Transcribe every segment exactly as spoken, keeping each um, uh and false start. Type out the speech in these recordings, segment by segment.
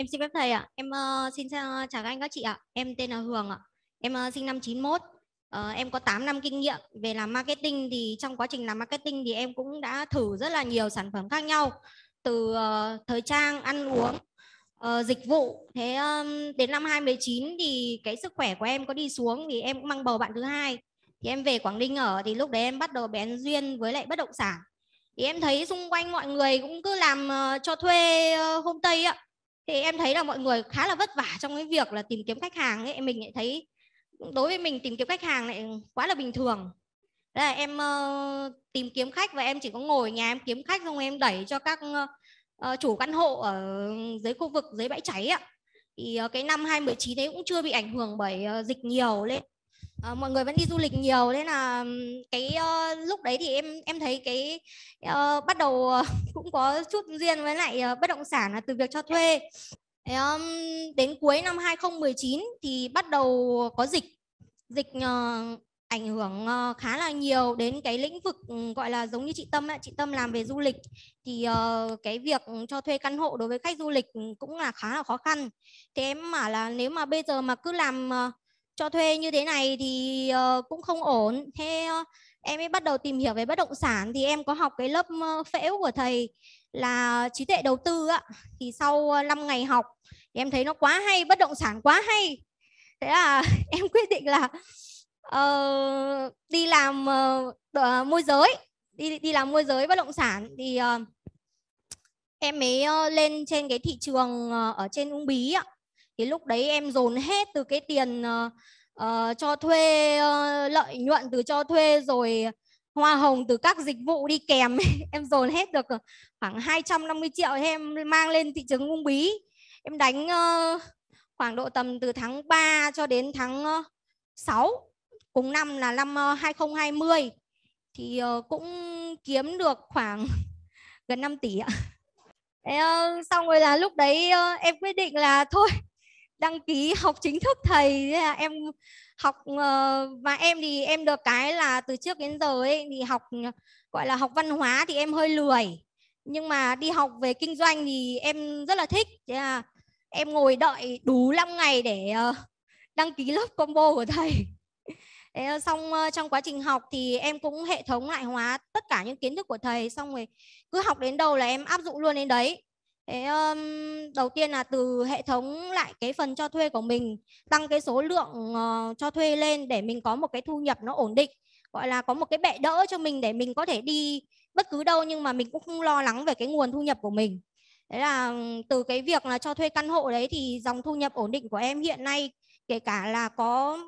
Em xin phép thầy ạ. Em uh, xin chào các anh các chị ạ. Em tên là Hường ạ. Em uh, sinh năm chín mốt. Uh, em có tám năm kinh nghiệm về làm marketing. Thì trong quá trình làm marketing thì em cũng đã thử rất là nhiều sản phẩm khác nhau, từ uh, thời trang, ăn uống, uh, dịch vụ. Thế um, đến năm hai không một chín thì cái sức khỏe của em có đi xuống, thì em cũng mang bầu bạn thứ hai. Thì em về Quảng Ninh ở, thì lúc đấy em bắt đầu bén duyên với lại bất động sản. Thì em thấy xung quanh mọi người cũng cứ làm uh, cho thuê uh, homestay ạ. Thì em thấy là mọi người khá là vất vả trong cái việc là tìm kiếm khách hàng ấy. Mình lại thấy đối với mình tìm kiếm khách hàng lại quá là bình thường. Đấy là em uh, tìm kiếm khách và em chỉ có ngồi nhà em kiếm khách, xong em đẩy cho các uh, chủ căn hộ ở dưới khu vực dưới bãi cháy ạ. Thì uh, cái năm hai không một chín ấy cũng chưa bị ảnh hưởng bởi uh, dịch nhiều lên. À, mọi người vẫn đi du lịch nhiều, nên là cái uh, lúc đấy thì em em thấy cái uh, bắt đầu uh, cũng có chút duyên với lại uh, bất động sản là từ việc cho thuê. Um, đến cuối năm hai không một chín thì bắt đầu có dịch dịch uh, ảnh hưởng uh, khá là nhiều đến cái lĩnh vực um, gọi là giống như chị Tâm ấy. Chị Tâm làm về du lịch thì uh, cái việc cho thuê căn hộ đối với khách du lịch cũng là khá là khó khăn. Thì em bảo là nếu mà bây giờ mà cứ làm uh, cho thuê như thế này thì uh, cũng không ổn. Thế uh, em mới bắt đầu tìm hiểu về bất động sản. Thì em có học cái lớp uh, phễu của thầy là trí tuệ đầu tư ạ. Thì sau uh, năm ngày học thì em thấy nó quá hay, bất động sản quá hay. Thế là em quyết định là uh, đi làm uh, môi giới, đi, đi làm môi giới bất động sản. Thì uh, em mới uh, lên trên cái thị trường uh, ở trên Uông Bí ạ. Thì lúc đấy em dồn hết từ cái tiền uh, uh, cho thuê, uh, lợi nhuận từ cho thuê rồi hoa hồng từ các dịch vụ đi kèm. Em dồn hết được khoảng hai trăm năm mươi triệu em mang lên thị trường Uông Bí. Em đánh uh, khoảng độ tầm từ tháng ba cho đến tháng uh, sáu cùng năm là năm uh, hai không hai không. Thì uh, cũng kiếm được khoảng gần năm tỷ ạ. Uh, xong rồi là lúc đấy uh, em quyết định là thôi đăng ký học chính thức thầy. Thế là em học, và em thì em được cái là từ trước đến giờ ấy thì học, gọi là học văn hóa thì em hơi lười, nhưng mà đi học về kinh doanh thì em rất là thích. Thế là em ngồi đợi đủ năm ngày để đăng ký lớp combo của thầy. Thế xong trong quá trình học thì em cũng hệ thống lại hóa tất cả những kiến thức của thầy, xong rồi cứ học đến đâu là em áp dụng luôn đến đấy. Thế, um, đầu tiên là từ hệ thống lại cái phần cho thuê của mình, tăng cái số lượng uh, cho thuê lên để mình có một cái thu nhập nó ổn định, gọi là có một cái bệ đỡ cho mình để mình có thể đi bất cứ đâu nhưng mà mình cũng không lo lắng về cái nguồn thu nhập của mình. Đấy là từ cái việc là cho thuê căn hộ đấy thì dòng thu nhập ổn định của em hiện nay, kể cả là có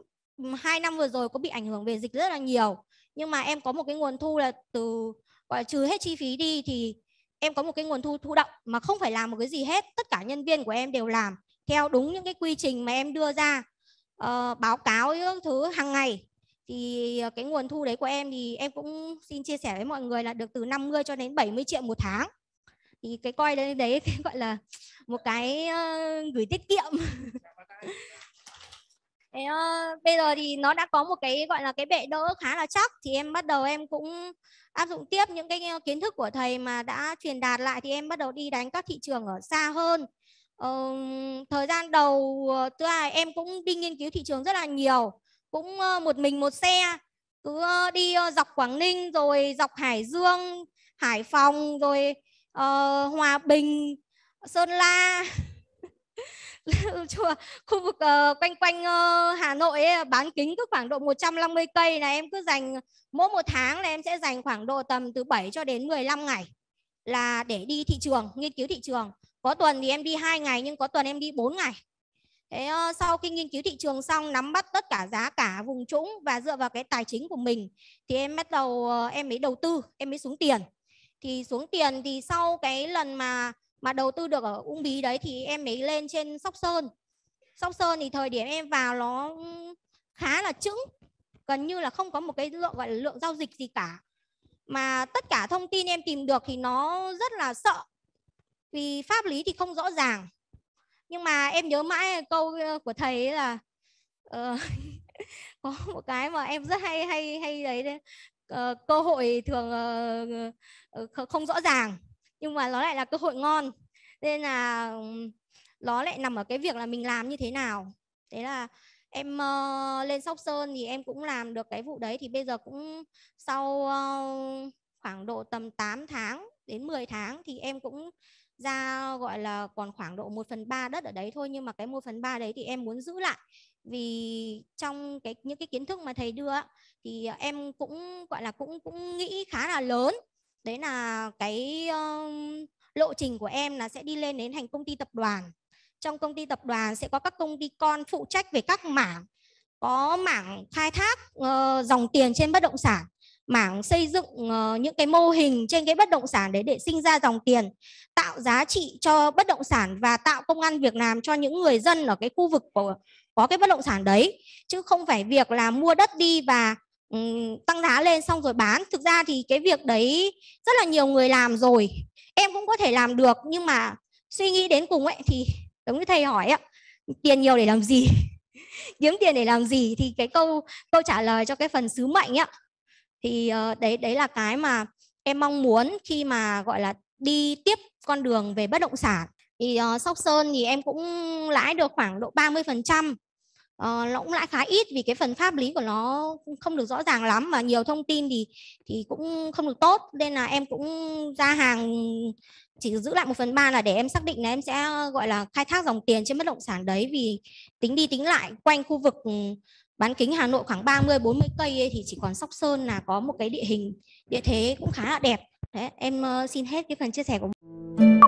hai năm vừa rồi có bị ảnh hưởng về dịch rất là nhiều, nhưng mà em có một cái nguồn thu là từ, gọi là trừ hết chi phí đi thì em có một cái nguồn thu thụ động mà không phải làm một cái gì hết. Tất cả nhân viên của em đều làm theo đúng những cái quy trình mà em đưa ra, uh, báo cáo những thứ hàng ngày. Thì cái nguồn thu đấy của em thì em cũng xin chia sẻ với mọi người là được từ năm mươi cho đến bảy mươi triệu một tháng. Thì cái coi đấy, đấy gọi là một cái uh, gửi tiết kiệm. Thế, uh, bây giờ thì nó đã có một cái gọi là cái bệ đỡ khá là chắc. Thì em bắt đầu em cũng áp dụng tiếp những cái kiến thức của thầy mà đã truyền đạt lại. Thì em bắt đầu đi đánh các thị trường ở xa hơn. Ờ, thời gian đầu tức là em cũng đi nghiên cứu thị trường rất là nhiều, cũng một mình một xe, cứ đi dọc Quảng Ninh rồi dọc Hải Dương, Hải Phòng rồi uh, Hòa Bình, Sơn La. Khu vực uh, quanh quanh uh, Hà Nội ấy, bán kính cứ khoảng độ một trăm năm mươi cây là em cứ dành, mỗi một tháng là em sẽ dành khoảng độ tầm từ bảy cho đến mười lăm ngày là để đi thị trường, nghiên cứu thị trường. Có tuần thì em đi hai ngày nhưng có tuần em đi bốn ngày. Thế, uh, sau khi nghiên cứu thị trường xong, nắm bắt tất cả giá cả vùng trũng và dựa vào cái tài chính của mình thì em bắt đầu uh, em mới đầu tư, em mới xuống tiền. Thì xuống tiền thì sau cái lần mà mà đầu tư được ở Uông Bí đấy thì em mới lên trên Sóc Sơn. Sóc Sơn thì thời điểm em vào nó khá là chững, gần như là không có một cái lượng, gọi là lượng giao dịch gì cả. Mà tất cả thông tin em tìm được thì nó rất là sợ, vì pháp lý thì không rõ ràng. Nhưng mà em nhớ mãi câu của thầy là uh, có một cái mà em rất hay hay hay đấy, đấy. Uh, cơ hội thường uh, không rõ ràng, nhưng mà nó lại là cơ hội ngon. Nên là nó lại nằm ở cái việc là mình làm như thế nào. Thế là em uh, lên Sóc Sơn thì em cũng làm được cái vụ đấy. Thì bây giờ cũng sau uh, khoảng độ tầm tám tháng đến mười tháng thì em cũng ra gọi là còn khoảng độ một phần ba đất ở đấy thôi. Nhưng mà cái một phần ba đấy thì em muốn giữ lại. Vì trong cái những cái kiến thức mà thầy đưa thì em cũng gọi là cũng cũng nghĩ khá là lớn. Đấy là cái uh, lộ trình của em là sẽ đi lên đến thành công ty tập đoàn. Trong công ty tập đoàn sẽ có các công ty con phụ trách về các mảng. Có mảng khai thác uh, dòng tiền trên bất động sản, mảng xây dựng uh, những cái mô hình trên cái bất động sản đấy để sinh ra dòng tiền, tạo giá trị cho bất động sản và tạo công ăn việc làm cho những người dân ở cái khu vực của, có cái bất động sản đấy. Chứ không phải việc là mua đất đi và um, tăng giá lên xong rồi bán. Thực ra thì cái việc đấy rất là nhiều người làm rồi. Em cũng có thể làm được, nhưng mà suy nghĩ đến cùng ấy thì giống như thầy hỏi ạ, tiền nhiều để làm gì? Kiếm tiền để làm gì? Thì cái câu câu trả lời cho cái phần sứ mệnh ạ, thì uh, đấy đấy là cái mà em mong muốn khi mà gọi là đi tiếp con đường về bất động sản. Thì uh, Sóc Sơn thì em cũng lãi được khoảng độ ba mươi phần trăm. Uh, nó cũng lãi khá ít vì cái phần pháp lý của nó không được rõ ràng lắm, mà nhiều thông tin thì thì cũng không được tốt, nên là em cũng ra hàng chỉ giữ lại một phần ba là để em xác định là em sẽ gọi là khai thác dòng tiền trên bất động sản đấy. Vì tính đi tính lại quanh khu vực bán kính Hà Nội khoảng ba mươi bốn mươi cây ấy, thì chỉ còn Sóc Sơn là có một cái địa hình địa thế cũng khá là đẹp. Đấy, em xin hết cái phần chia sẻ của mình.